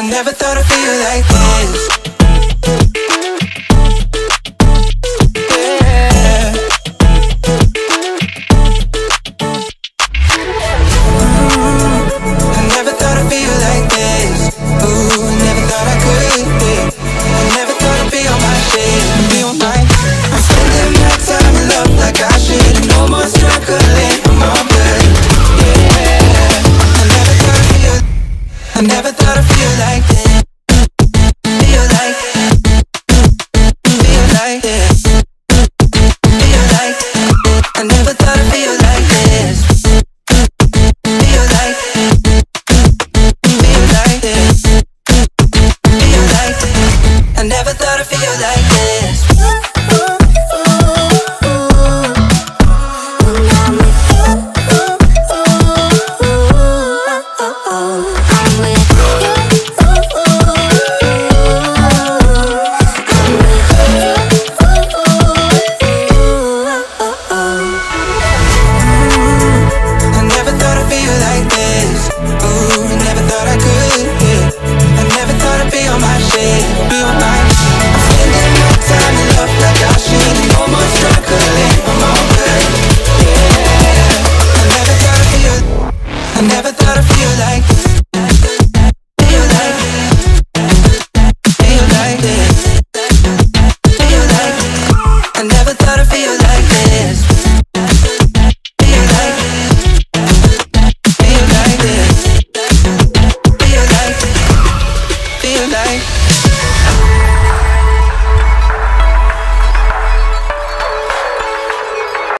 I never thought I'd feel like this. Ooh, I never thought I'd feel like this. Ooh, never thought I could be. I never thought I'd be on my shit, be on my. I'm spending my time in love like I should. No more struggling, I'm all good. Yeah, I never thought I'd feel like this. I never thought I'd feel like this.